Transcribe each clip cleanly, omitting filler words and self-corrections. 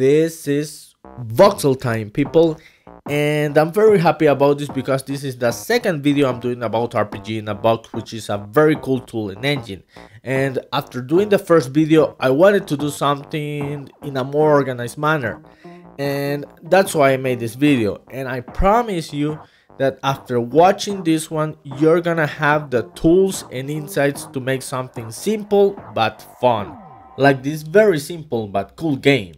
This is voxel time, people, and I'm very happy about this because this is the second video I'm doing about RPG in a Box, which is a very cool tool and engine. And after doing the first video, I wanted to do something in a more organized manner, and that's why I made this video. And I promise you that after watching this one, you're gonna have the tools and insights to make something simple but fun, like this very simple but cool game.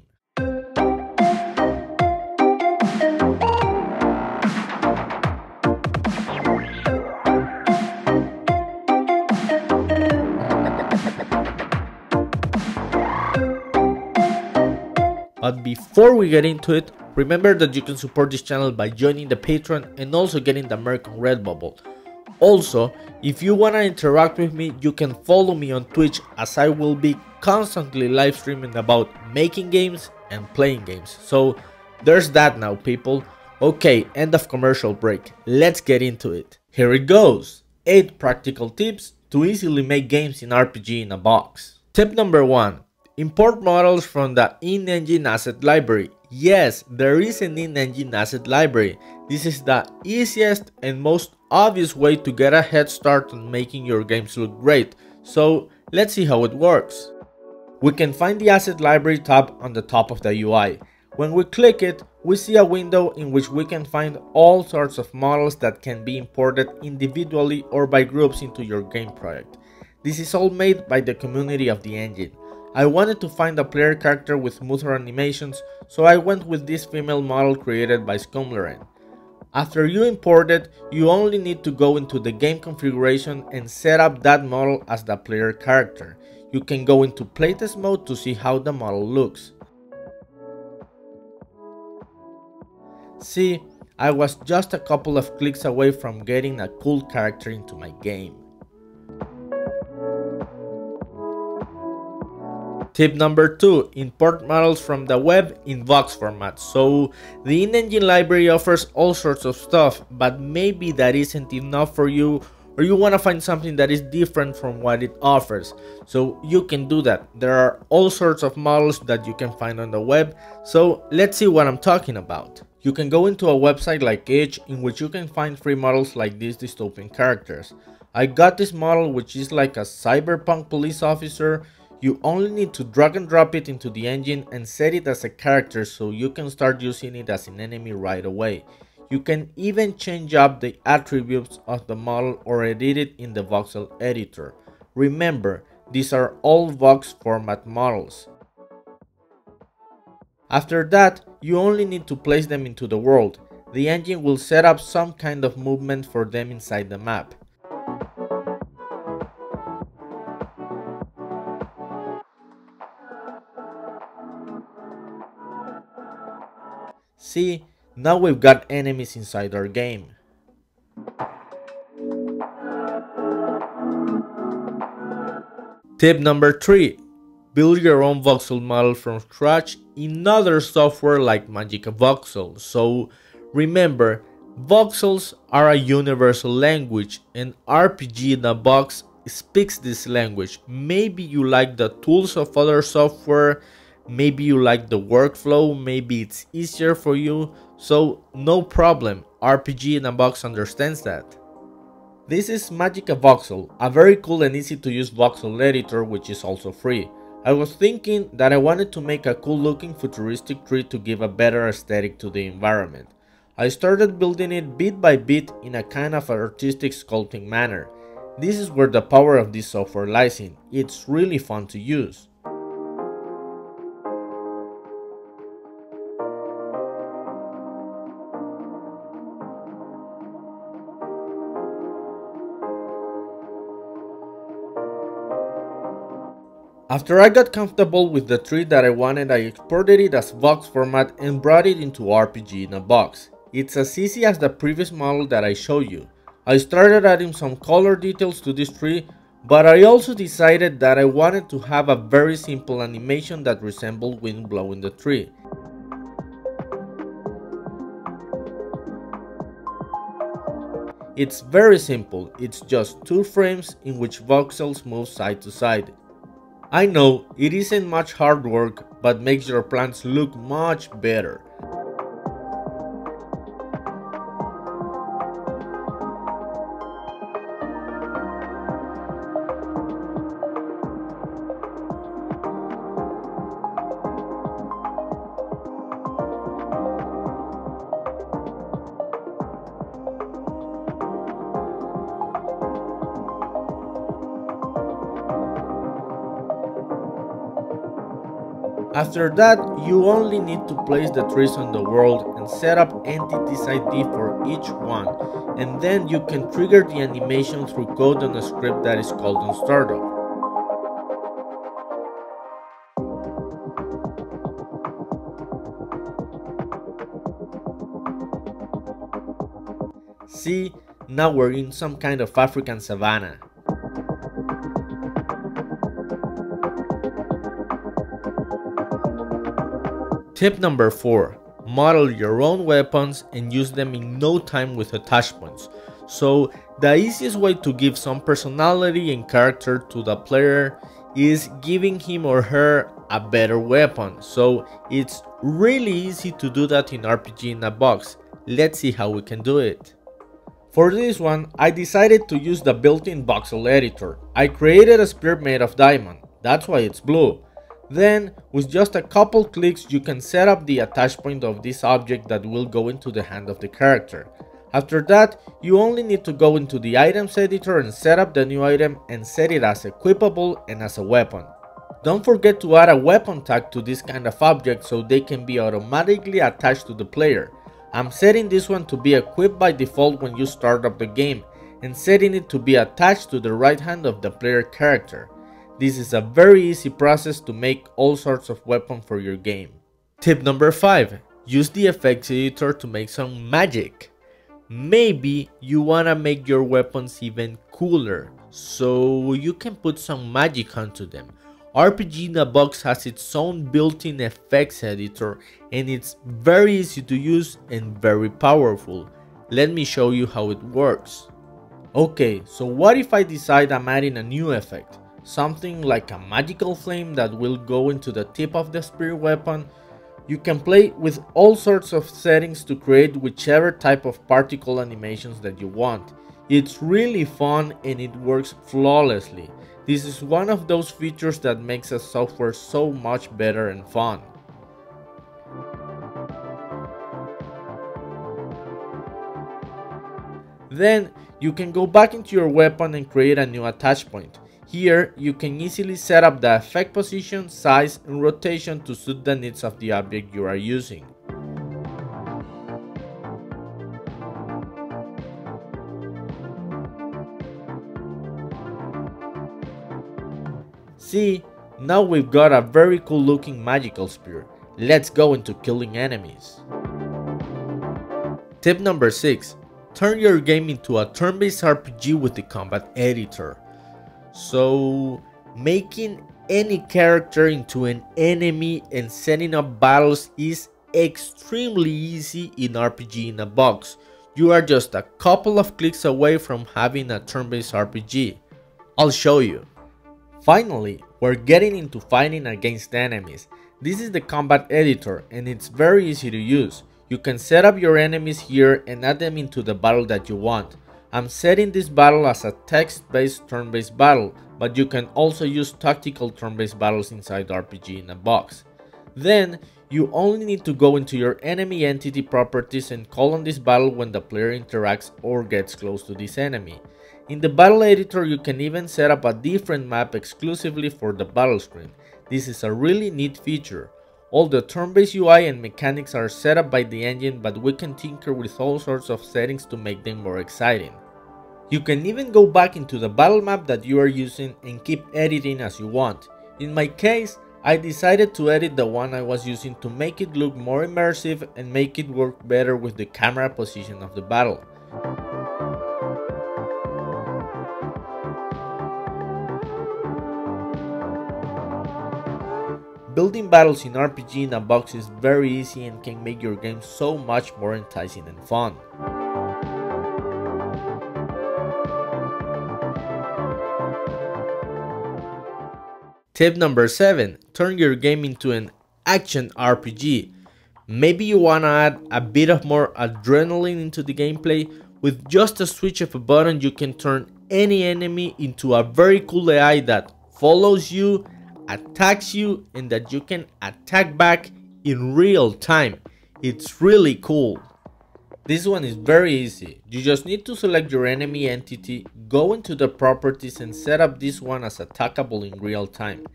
But before we get into it, remember that you can support this channel by joining the Patreon and also getting the merch on Redbubble. Also, if you wanna interact with me, you can follow me on Twitch, as I will be constantly live streaming about making games and playing games. So there's that now, people. Okay, end of commercial break. Let's get into it. Here it goes. 8 practical tips to easily make games in RPG in a Box. Tip number 1. Import models from the in-engine asset library. Yes, there is an in-engine asset library. This is the easiest and most obvious way to get a head start on making your games look great. So let's see how it works. We can find the asset library tab on the top of the UI. When we click it, we see a window in which we can find all sorts of models that can be imported individually or by groups into your game project. This is all made by the community of the engine. I wanted to find a player character with smoother animations, so I went with this female model created by Skomlaren. After you import it, you only need to go into the game configuration and set up that model as the player character. You can go into playtest mode to see how the model looks. See, I was just a couple of clicks away from getting a cool character into my game. Tip number 2, import models from the web in Vox format. So the in-engine library offers all sorts of stuff, but maybe that isn't enough for you, or you want to find something that is different from what it offers. So you can do that. There are all sorts of models that you can find on the web. So let's see what I'm talking about. You can go into a website like Itch, in which you can find free models like these dystopian characters. I got this model, which is like a cyberpunk police officer. You only need to drag and drop it into the engine and set it as a character so you can start using it as an enemy right away. You can even change up the attributes of the model or edit it in the voxel editor. Remember, these are all Vox format models. After that, you only need to place them into the world. The engine will set up some kind of movement for them inside the map. See, now we've got enemies inside our game. Tip number 3. Build your own voxel model from scratch in other software like Magica Voxel. So remember, voxels are a universal language, and RPG in a Box speaks this language. Maybe you like the tools of other software, maybe you like the workflow, maybe it's easier for you, so no problem, RPG in a Box understands that. This is Magica Voxel, a very cool and easy to use voxel editor, which is also free. I was thinking that I wanted to make a cool looking futuristic tree to give a better aesthetic to the environment. I started building it bit by bit in a kind of artistic sculpting manner. This is where the power of this software lies in. It's really fun to use. After I got comfortable with the tree that I wanted, I exported it as Vox format and brought it into RPG in a Box. It's as easy as the previous model that I showed you. I started adding some color details to this tree, but I also decided that I wanted to have a very simple animation that resembled wind blowing the tree. It's very simple, it's just 2 frames in which voxels move side to side. I know it isn't much hard work, but makes your plants look much better. After that, you only need to place the trees on the world and set up entities ID for each one, and then you can trigger the animation through code on a script that is called on startup. See, now we're in some kind of African savanna. Tip number 4. Model your own weapons and use them in no time with attachments. So the easiest way to give some personality and character to the player is giving him or her a better weapon. So it's really easy to do that in RPG in a box. Let's see how we can do it. For this one, I decided to use the built-in voxel editor. I created a spear made of diamond, that's why it's blue. Then, with just a couple clicks, you can set up the attach point of this object that will go into the hand of the character. After that, you only need to go into the items editor and set up the new item and set it as equipable and as a weapon. Don't forget to add a weapon tag to this kind of object so they can be automatically attached to the player. I'm setting this one to be equipped by default when you start up the game and setting it to be attached to the right hand of the player character. This is a very easy process to make all sorts of weapons for your game. Tip number 5. Use the effects editor to make some magic. Maybe you wanna make your weapons even cooler, so you can put some magic onto them. RPG in a Box has its own built-in effects editor and it's very easy to use and very powerful. Let me show you how it works. Okay, so what if I decide I'm adding a new effect? Something like a magical flame that will go into the tip of the spear weapon. You can play with all sorts of settings to create whichever type of particle animations that you want. It's really fun and it works flawlessly. This is one of those features that makes a software so much better and fun. Then you can go back into your weapon and create a new attach point. Here, you can easily set up the effect position, size, and rotation to suit the needs of the object you are using. See, now we've got a very cool looking magical spear. Let's go into killing enemies. Tip number 6. Turn your game into a turn-based RPG with the combat editor. So, making any character into an enemy and setting up battles is extremely easy in RPG in a Box. You are just a couple of clicks away from having a turn-based RPG. I'll show you. Finally, we're getting into fighting against enemies. This is the combat editor and it's very easy to use. You can set up your enemies here and add them into the battle that you want. I'm setting this battle as a text-based turn-based battle, but you can also use tactical turn-based battles inside RPG in a Box. Then, you only need to go into your enemy entity properties and call on this battle when the player interacts or gets close to this enemy. In the battle editor, you can even set up a different map exclusively for the battle screen. This is a really neat feature. All the turn-based UI and mechanics are set up by the engine, but we can tinker with all sorts of settings to make them more exciting. You can even go back into the battle map that you are using and keep editing as you want. In my case, I decided to edit the one I was using to make it look more immersive and make it work better with the camera position of the battle. Building battles in RPG in a Box is very easy and can make your game so much more enticing and fun. Tip number 7, turn your game into an action RPG. Maybe you wanna add a bit of more adrenaline into the gameplay. With just a switch of a button, you can turn any enemy into a very cool AI that follows you, attacks you, and that you can attack back in real time. It's really cool. This one is very easy. You just need to select your enemy entity, go into the properties, and set up this one as attackable in real time.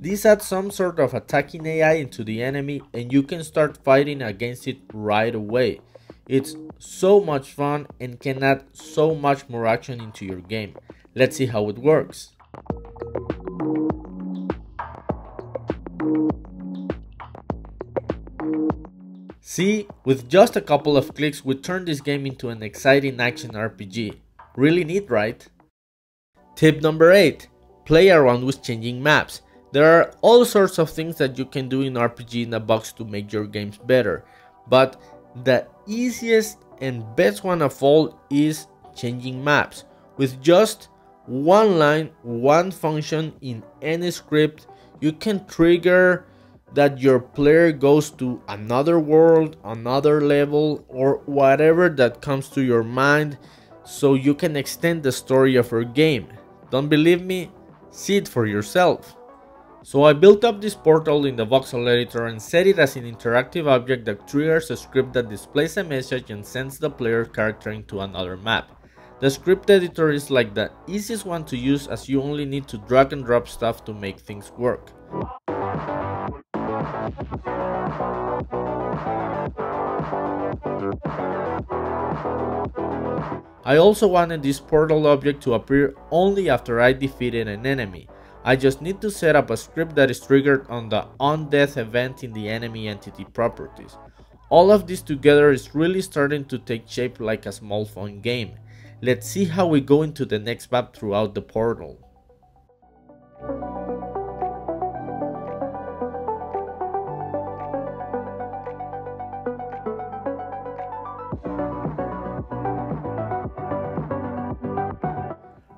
This adds some sort of attacking AI into the enemy, and you can start fighting against it right away. It's so much fun and can add so much more action into your game. Let's see how it works. See, with just a couple of clicks, we turn this game into an exciting action RPG. Really neat, right? Tip number 8. Play around with changing maps. There are all sorts of things that you can do in RPG in a box to make your games better. But the easiest and best one of all is changing maps. With just one line, one function in any script, you can trigger that your player goes to another world, another level, or whatever that comes to your mind, so you can extend the story of your game. Don't believe me? See it for yourself. So I built up this portal in the voxel editor and set it as an interactive object that triggers a script that displays a message and sends the player's character into another map. The script editor is like the easiest one to use, as you only need to drag and drop stuff to make things work. I also wanted this portal object to appear only after I defeated an enemy. I just need to set up a script that is triggered on the on-death event in the enemy entity properties. All of this together is really starting to take shape like a small fun game. Let's see how we go into the next map throughout the portal.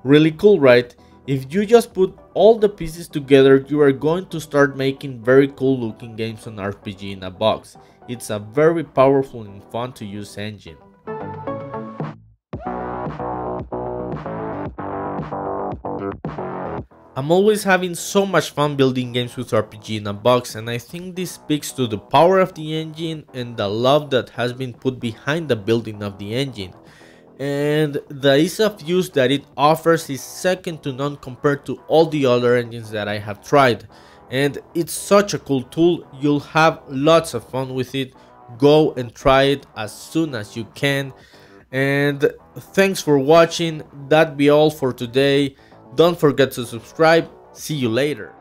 Really cool, right? If you just put all the pieces together, you are going to start making very cool looking games on RPG in a box. It's a very powerful and fun to use engine. I'm always having so much fun building games with RPG in a box, and I think this speaks to the power of the engine and the love that has been put behind the building of the engine. And the ease of use that it offers is second to none compared to all the other engines that I have tried. And it's such a cool tool, you'll have lots of fun with it. Go and try it as soon as you can. And thanks for watching, that'd be all for today. Don't forget to subscribe, see you later.